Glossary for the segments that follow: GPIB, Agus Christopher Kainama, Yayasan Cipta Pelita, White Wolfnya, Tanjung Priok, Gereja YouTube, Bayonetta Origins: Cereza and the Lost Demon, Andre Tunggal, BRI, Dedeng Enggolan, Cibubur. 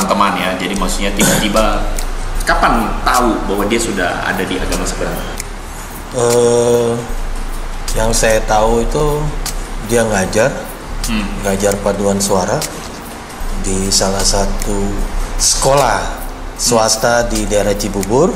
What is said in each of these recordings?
teman-teman ya. Jadi maksudnya tiba-tiba kapan tahu bahwa dia sudah ada di agama seberang? Yang saya tahu itu dia ngajar paduan suara di salah satu sekolah swasta di daerah Cibubur.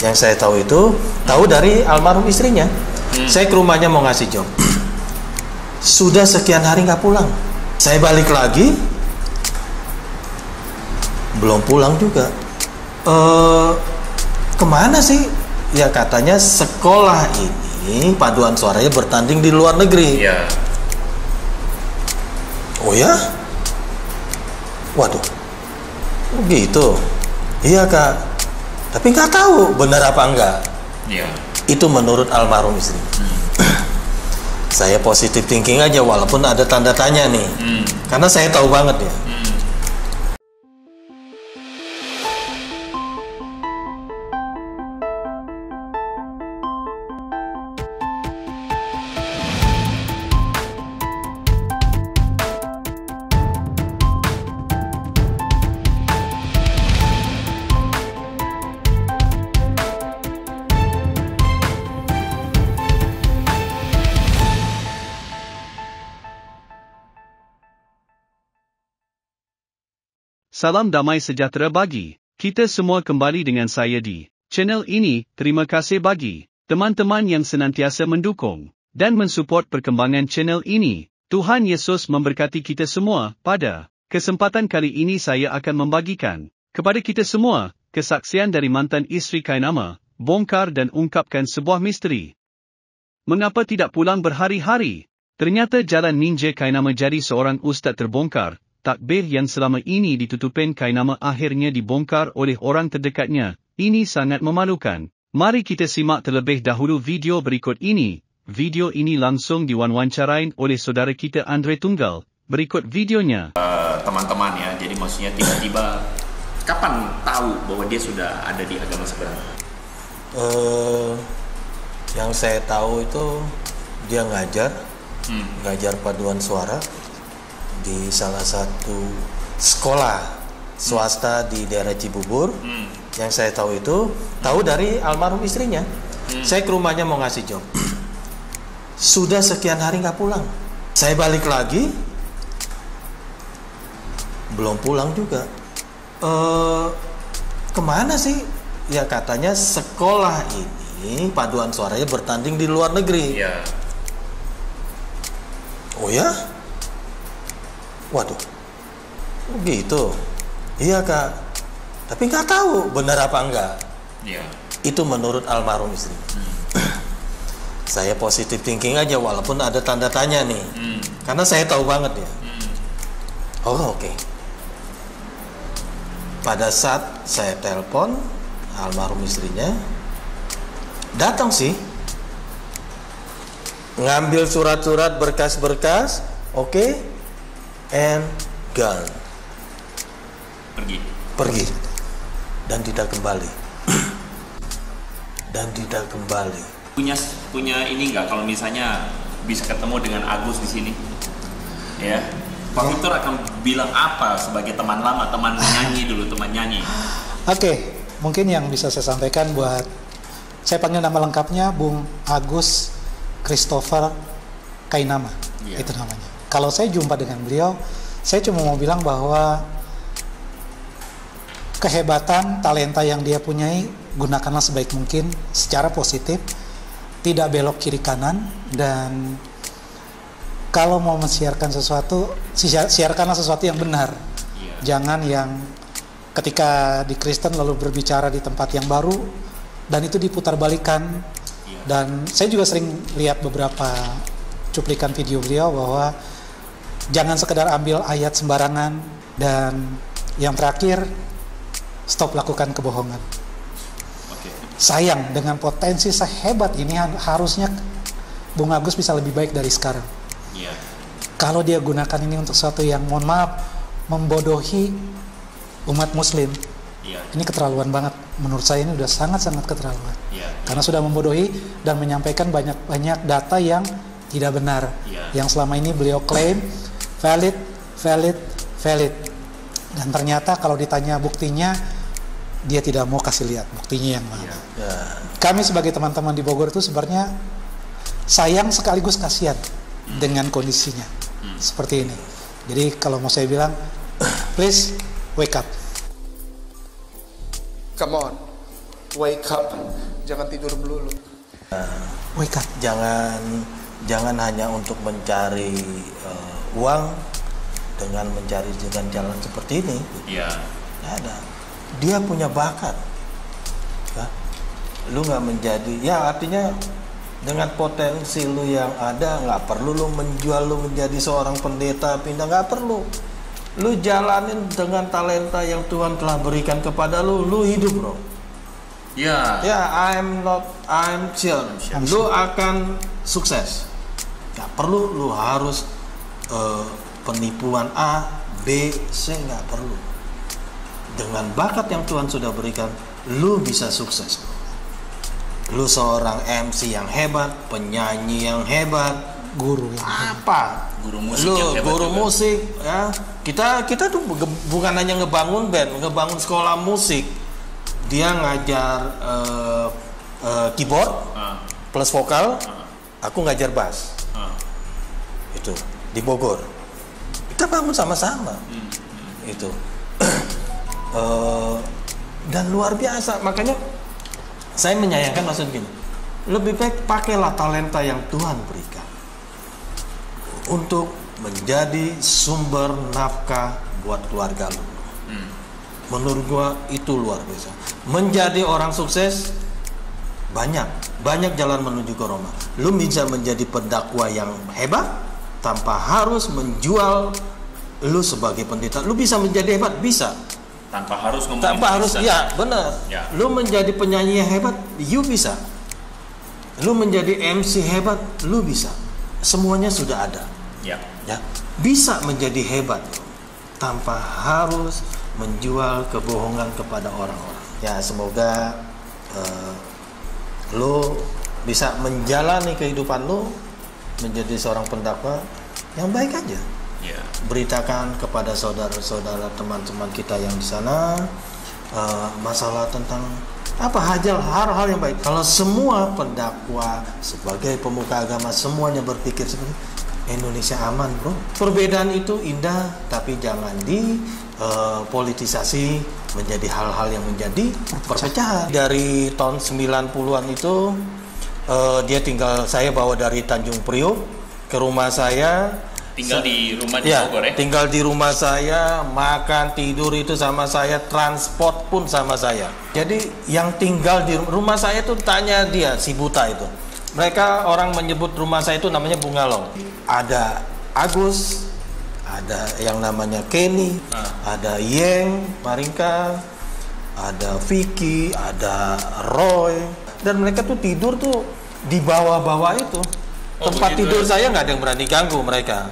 Yang saya tahu itu tahu dari almarhum istrinya. Saya ke rumahnya mau ngasih job, sudah sekian hari nggak pulang. Saya balik lagi, belum pulang juga. Kemana sih? Ya katanya sekolah ini paduan suaranya bertanding di luar negeri. Yeah. Oh ya? Waduh, gitu. Iya kak, tapi nggak tahu benar apa enggak. Yeah. Itu menurut almarhum istri. Saya positive thinking aja walaupun ada tanda tanya nih, karena saya tahu banget ya. Salam damai sejahtera bagi kita semua, kembali dengan saya di channel ini. Terima kasih bagi teman-teman yang senantiasa mendukung dan mensupport perkembangan channel ini. Tuhan Yesus memberkati kita semua. Pada kesempatan kali ini saya akan membagikan kepada kita semua kesaksian dari mantan isteri Kainama, bongkar dan ungkapkan sebuah misteri. Mengapa tidak pulang berhari-hari? Ternyata jalan ninja Kainama jadi seorang ustaz terbongkar. Takbir yang selama ini ditutupin Kainama akhirnya dibongkar oleh orang terdekatnya. Ini sangat memalukan. Mari kita simak terlebih dahulu video berikut ini. Video ini langsung diwawancarain oleh saudara kita Andre Tunggal. Berikut videonya. Teman-teman ya, jadi maksudnya tiba-tiba kapan tahu bahwa dia sudah ada di agama seberang? Yang saya tahu itu dia ngajar paduan suara di salah satu sekolah swasta di daerah Cibubur. Yang saya tahu itu tahu dari almarhum istrinya. Saya ke rumahnya mau ngasih job, sudah sekian hari nggak pulang. Saya balik lagi, belum pulang juga. Kemana sih? Ya katanya sekolah ini paduan suaranya bertanding di luar negeri. Yeah. Oh ya? Waduh, gitu. Iya kak, tapi nggak tahu benar apa enggak. Yeah. Itu menurut almarhum istri. Saya positive thinking aja walaupun ada tanda tanya nih, karena saya tahu banget ya. Oh oke. Pada saat saya telepon almarhum istrinya, datang sih, ngambil surat-surat, berkas-berkas, oke. And gone. Pergi dan tidak kembali. Punya ini nggak kalau misalnya bisa ketemu dengan Agus di sini ya, Pak Victor akan bilang apa sebagai teman lama, teman nyanyi dulu, teman nyanyi. Oke, mungkin yang bisa saya sampaikan, buat saya panggil nama lengkapnya Bung Agus Christopher Kainama, yeah. Itu namanya. Kalau saya jumpa dengan beliau, saya cuma mau bilang bahwa kehebatan, talenta yang dia punyai, gunakanlah sebaik mungkin secara positif, tidak belok kiri kanan, dan kalau mau mensiarkan sesuatu, siarkanlah sesuatu yang benar. Jangan yang ketika di Kristen lalu berbicara di tempat yang baru, dan itu diputar balikan. Dan saya juga sering lihat beberapa cuplikan video beliau bahwa jangan sekedar ambil ayat sembarangan, dan yang terakhir, stop lakukan kebohongan. Okay. Sayang, dengan potensi sehebat ini harusnya Bung Agus bisa lebih baik dari sekarang. Yeah. Kalau dia gunakan ini untuk sesuatu yang, mohon maaf, membodohi umat muslim. Yeah. Ini keterlaluan banget. Menurut saya ini udah sangat-sangat keterlaluan. Yeah. Karena sudah membodohi dan menyampaikan banyak-banyak data yang tidak benar. Yeah. Yang selama ini beliau klaim valid, valid, valid. Dan ternyata kalau ditanya buktinya, dia tidak mau kasih lihat buktinya yang mana. Kami sebagai teman-teman di Bogor itu sebenarnya sayang sekaligus kasihan dengan kondisinya seperti ini. Jadi kalau mau saya bilang, please wake up. Come on, wake up. Jangan tidur melulu. Wake up. Jangan hanya untuk mencari uang dengan jalan seperti ini. Iya. Nggak ada. Dia punya bakat. Nah, lu nggak menjadi, ya artinya dengan potensi lu yang ada nggak perlu lu menjual, lu menjadi seorang pendeta pindah, nggak perlu. Lu jalanin dengan talenta yang Tuhan telah berikan kepada lu, lu hidup, bro. Ya. Yeah. Ya, yeah, I'm chill. Lu akan sukses. Nggak perlu lu harus penipuan A, B, C, nggak perlu. Dengan bakat yang Tuhan sudah berikan, lu bisa sukses. Lu seorang MC yang hebat, penyanyi yang hebat, guru apa? Guru musik. Lu yang hebat, guru juga. Musik, ya. Kita tuh bukan hanya ngebangun band, ngebangun sekolah musik. Dia ngajar keyboard plus vokal, aku ngajar bass. Itu di Bogor. Kita bangun sama-sama. Itu. Dan luar biasa, makanya saya menyayangkan, maksud gini, lebih baik pakailah talenta yang Tuhan berikan untuk menjadi sumber nafkah buat keluarga lu. Menurut gua itu luar biasa. Menjadi orang sukses banyak jalan menuju ke Roma. Lu bisa menjadi pendakwa yang hebat tanpa harus menjual lu sebagai pendeta. Lu bisa menjadi hebat, bisa. Tanpa harus ngomong, ya benar. Ya. Lu menjadi penyanyi yang hebat, you bisa. Lu menjadi MC hebat, lu bisa. Semuanya sudah ada. Ya. Ya. Bisa menjadi hebat tanpa harus menjual kebohongan kepada orang-orang. Ya, semoga lu bisa menjalani kehidupan lu menjadi seorang pendakwa yang baik aja. Yeah. Beritakan kepada saudara-saudara, teman-teman kita yang di sana masalah tentang apa, hal-hal yang baik. Kalau semua pendakwa sebagai pemuka agama semuanya berpikir seperti Indonesia aman, bro. Perbedaan itu indah, tapi jangan dipolitisasi menjadi hal-hal yang menjadi perpecahan. Dari tahun 90-an itu dia tinggal, saya bawa dari Tanjung Priok ke rumah saya. Tinggal di rumah di Bogor, ya? Tinggal di rumah saya, makan, tidur itu sama saya, transport pun sama saya. Jadi yang tinggal di rumah saya itu, tanya dia, si buta itu. Mereka orang menyebut rumah saya itu namanya Bungalong. Ada Agus, ada yang namanya Kenny, ada Yeng, Marinka, ada Vicky, ada Roy. Dan mereka tuh tidur tuh di bawah-bawah itu. Tempat tidur saya nggak ada yang berani ganggu mereka,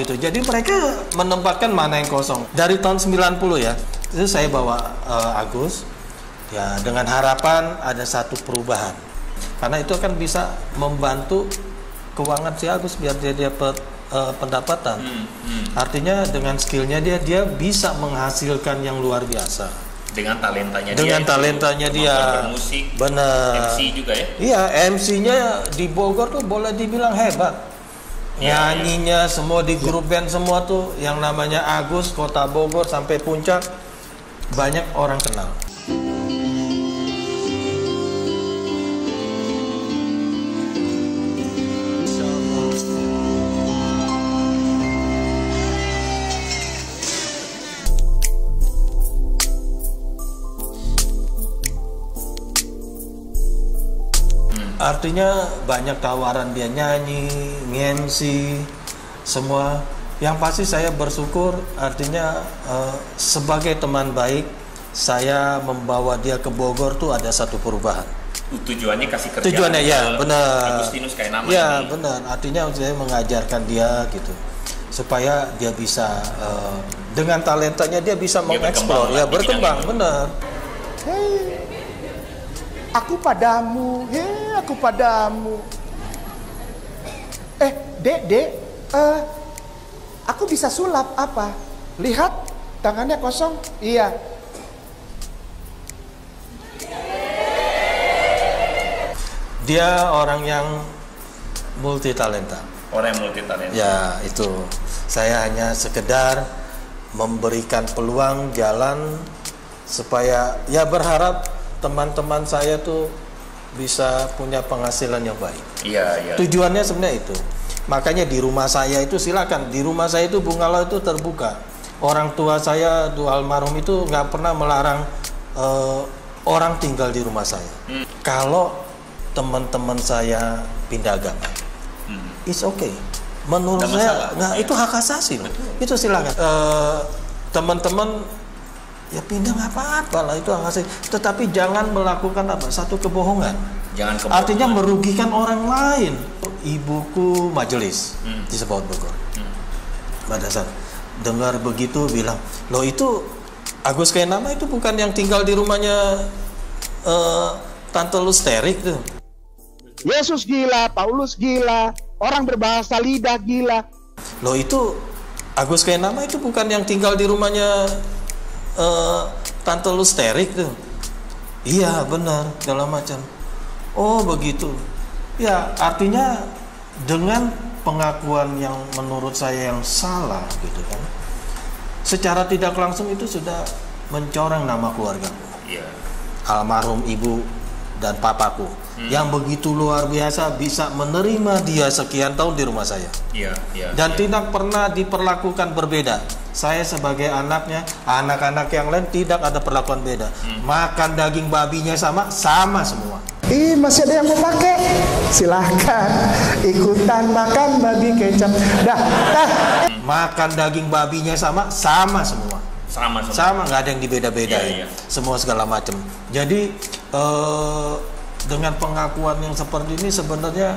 gitu. Jadi mereka menempatkan mana yang kosong. Dari tahun 90 ya, itu saya bawa Agus, ya, dengan harapan ada satu perubahan. Karena itu kan bisa membantu keuangan si Agus biar dia dapat pendapatan. Artinya dengan skillnya dia bisa menghasilkan yang luar biasa. Dengan talentanya dia bermusik, bener. MC juga, ya? Iya, MC-nya di Bogor tuh boleh dibilang hebat. Ya, nyanyinya semua di grup band semua tuh, yang namanya Agus, Kota Bogor sampai Puncak, banyak orang kenal. Artinya banyak tawaran dia nyanyi, nge-MC, semua. Yang pasti saya bersyukur, artinya sebagai teman baik, saya membawa dia ke Bogor tuh ada satu perubahan. Tujuannya kasih kerja. Tujuannya, ya benar. Agustinus Kainama. Ya benar, artinya saya mengajarkan dia gitu. Supaya dia bisa, dengan talentanya dia bisa mengeksplor, ya berkembang, benar. Hey. Aku padamu, hei, aku padamu. Dek, aku bisa sulap apa? Lihat, Tangannya kosong? Iya. Dia orang yang multitalenta. Orang yang multitalenta. Ya, itu. Saya hanya sekedar memberikan peluang, jalan, supaya ya berharap teman-teman saya tuh bisa punya penghasilan yang baik. Iya, iya. Tujuannya sebenarnya itu. Makanya di rumah saya itu silakan. Di rumah saya itu bungalow itu terbuka. Orang tua saya, dua almarhum itu nggak pernah melarang orang tinggal di rumah saya. Kalau teman-teman saya pindah agama, it's okay. Menurut saya, nah, itu hak asasi loh. Betul. Itu silakan. Teman-teman ya pindah nggak apa-apa lah, itu hak asasi. Tetapi jangan melakukan apa satu kebohongan. Jangan kebohongan. Artinya merugikan orang lain. Ibuku majelis di Sebaut Bogor. Pada saat dengar begitu bilang, loh itu Agus Kainama itu bukan yang tinggal di rumahnya Tante Lusterik tuh. Yesus gila, Paulus gila, orang berbahasa lidah gila. Loh itu Agus Kainama itu bukan yang tinggal di rumahnya Tante Lusterik tuh. Iya benar, segala macam. Oh begitu. Ya artinya dengan pengakuan yang menurut saya yang salah gitu kan, secara tidak langsung itu sudah mencoreng nama keluargaku. Yeah. Almarhum ibu dan papaku yang begitu luar biasa bisa menerima dia sekian tahun di rumah saya. Dan tidak pernah diperlakukan berbeda. Saya sebagai anaknya, anak-anak yang lain tidak ada perlakuan beda. Makan daging babinya sama, sama semua. Ih, masih ada yang mau pakai? Silahkan ikutan makan babi kecap. Dah, dah. Makan daging babinya sama, sama semua. Sama nggak ada yang dibeda-bedain. Semua segala macam. Jadi dengan pengakuan yang seperti ini sebenarnya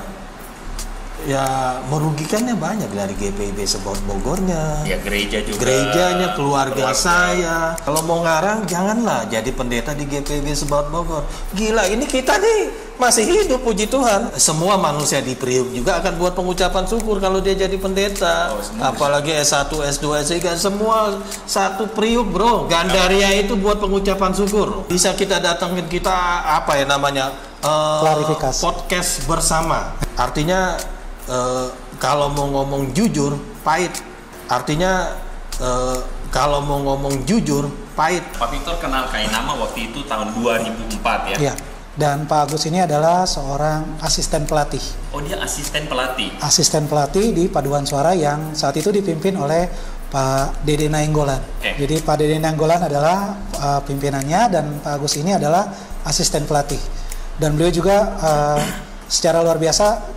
ya merugikannya banyak dari GPIB Sebaut Bogornya, ya, gereja juga, gerejanya, keluarga saya. Kalau mau ngarang janganlah jadi pendeta di GPIB Sebaut Bogor. Gila, ini kita nih masih hidup, puji Tuhan. Semua manusia di Priuk juga akan buat pengucapan syukur kalau dia jadi pendeta. Apalagi S1, S2, S3, semua satu Priuk bro. Gandaria itu buat pengucapan syukur. Bisa kita datangin, kita apa ya namanya, klarifikasi, podcast bersama. Artinya kalau mau ngomong jujur, pahit. Artinya kalau mau ngomong jujur, pahit. Pak Victor kenal Kainama waktu itu tahun 2004 ya? Iya. Dan Pak Agus ini adalah seorang asisten pelatih. Oh, dia asisten pelatih? Asisten pelatih di Paduan Suara yang saat itu dipimpin oleh Pak Dedeng Enggolan. Jadi Pak Dedeng Enggolan adalah pimpinannya dan Pak Agus ini adalah asisten pelatih. Dan beliau juga secara luar biasa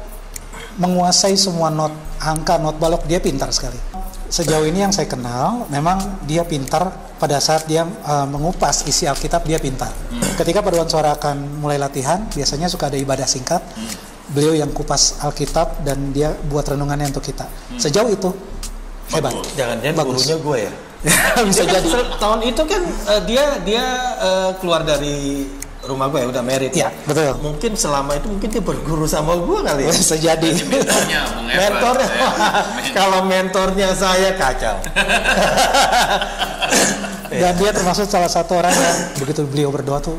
menguasai semua not, angka, not balok, dia pintar sekali. Sejauh ini yang saya kenal, memang dia pintar pada saat dia mengupas isi Alkitab, dia pintar. Ketika Paduan Suara akan mulai latihan, biasanya suka ada ibadah singkat. Beliau yang kupas Alkitab dan dia buat renungannya untuk kita. Sejauh itu hebat. Jangan-jangan gurunya gue ya. Bisa jadi. Tahun itu kan dia keluar dari rumah gue ya, udah married ya. Betul. Mungkin selama itu mungkin dia berguru sama gue kali ya. Sejadi. Mentornya. Kalau mentornya saya kacau. Dan dia termasuk salah satu orang yang begitu beliau berdoa tuh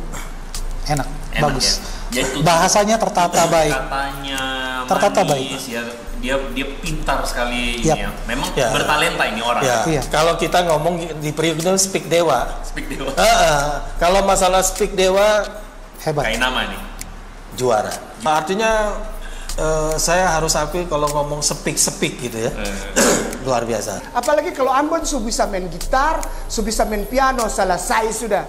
enak, bagus. Ya? Bahasanya tertata baik. Katanya tertata manis, baik. Ya, dia pintar sekali ini ya. Memang bertalenta ini orang. Ya. Kalau kita ngomong di Priuk itu speak dewa. Speak dewa. Kalau masalah speak dewa hebat. Kainama nih juara. Artinya saya harus akui kalau ngomong sepik-sepik gitu ya. Luar biasa. Apalagi kalau Ambon su bisa main gitar, su bisa main piano, selesai sudah.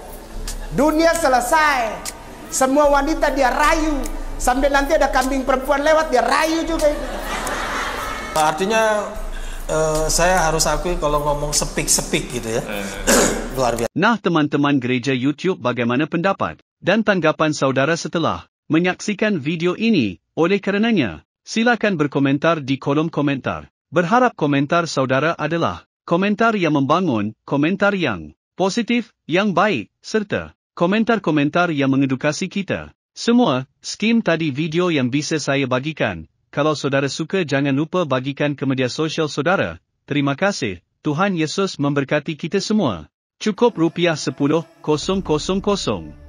Dunia selesai. Semua wanita dia rayu. Sampai nanti ada kambing perempuan lewat dia rayu juga itu. Artinya saya harus akui kalau ngomong sepik-sepik gitu ya. Luar biasa. Nah teman-teman Gereja YouTube, bagaimana pendapat dan tanggapan saudara setelah menyaksikan video ini? Oleh karenanya, silakan berkomentar di kolom komentar. Berharap komentar saudara adalah komentar yang membangun, komentar yang positif, yang baik, serta komentar-komentar yang mengedukasi kita. Semua, skim tadi video yang bisa saya bagikan. Kalau saudara suka jangan lupa bagikan ke media sosial saudara. Terima kasih, Tuhan Yesus memberkati kita semua. Cukup rupiah 10,000.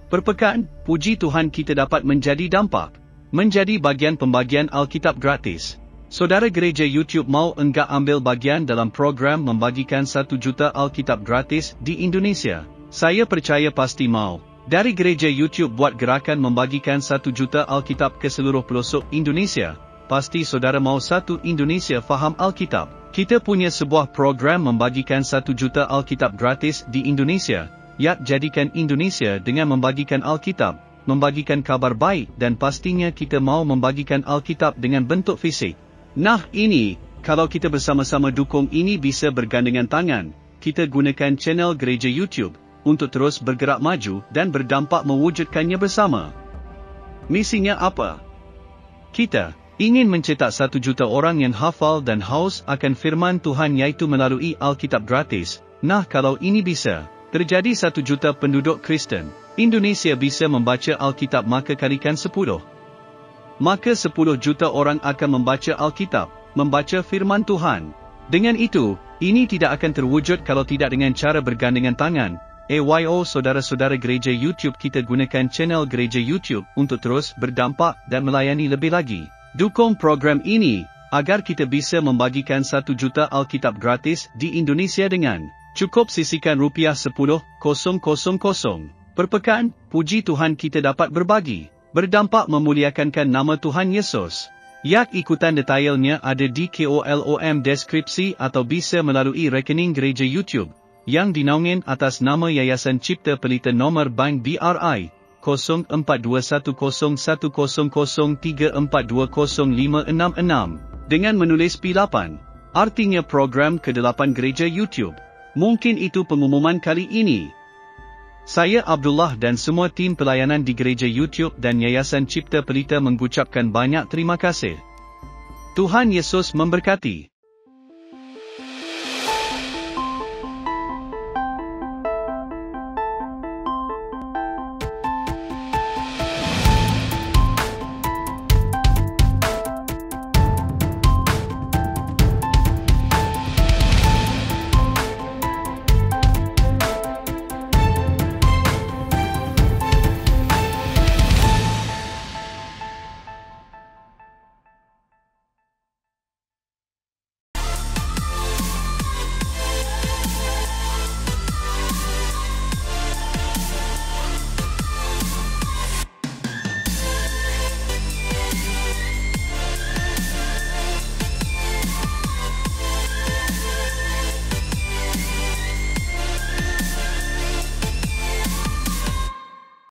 Perpekan, puji Tuhan kita dapat menjadi dampak. Menjadi bahagian pembagian Alkitab gratis. Saudara Gereja YouTube mau enggak ambil bahagian dalam program membagikan 1 juta Alkitab gratis di Indonesia? Saya percaya pasti mau. Dari Gereja YouTube buat gerakan membagikan 1 juta Alkitab ke seluruh pelosok Indonesia. Pasti saudara mau satu Indonesia faham Alkitab. Kita punya sebuah program membagikan 1 juta Alkitab gratis di Indonesia. Yap, jadikan Indonesia dengan membagikan Alkitab. Membagikan kabar baik dan pastinya kita mau membagikan Alkitab dengan bentuk fisik. Nah ini, kalau kita bersama-sama dukung ini bisa bergandengan tangan, kita gunakan channel Gereja YouTube untuk terus bergerak maju dan berdampak mewujudkannya bersama. Misinya apa? Kita ingin mencetak 1 juta orang yang hafal dan haus akan firman Tuhan yaitu melalui Alkitab gratis. Nah kalau ini bisa, terjadi 1 juta penduduk Kristen Indonesia bisa membaca Alkitab maka kalikan 10. Maka 10 juta orang akan membaca Alkitab, membaca firman Tuhan. Dengan itu, ini tidak akan terwujud kalau tidak dengan cara bergandengan tangan. AYO saudara-saudara Gereja YouTube, kita gunakan channel Gereja YouTube untuk terus berdampak dan melayani lebih lagi. Dukung program ini, agar kita bisa membagikan 1 juta Alkitab gratis di Indonesia dengan cukup sisihkan rupiah 10,000. Perpekan, puji Tuhan kita dapat berbagi, berdampak memuliakankan nama Tuhan Yesus. Yak ikutan detailnya ada di kolom deskripsi atau bisa melalui rekening Gereja YouTube, yang dinaungan atas nama Yayasan Cipta Pelita nomor bank BRI, 0421101003420566, dengan menulis P8, artinya program ke-8 Gereja YouTube. Mungkin itu pengumuman kali ini. Saya Abdullah dan semua tim pelayanan di Gereja YouTube dan Yayasan Cipta Pelita mengucapkan banyak terima kasih. Tuhan Yesus memberkati.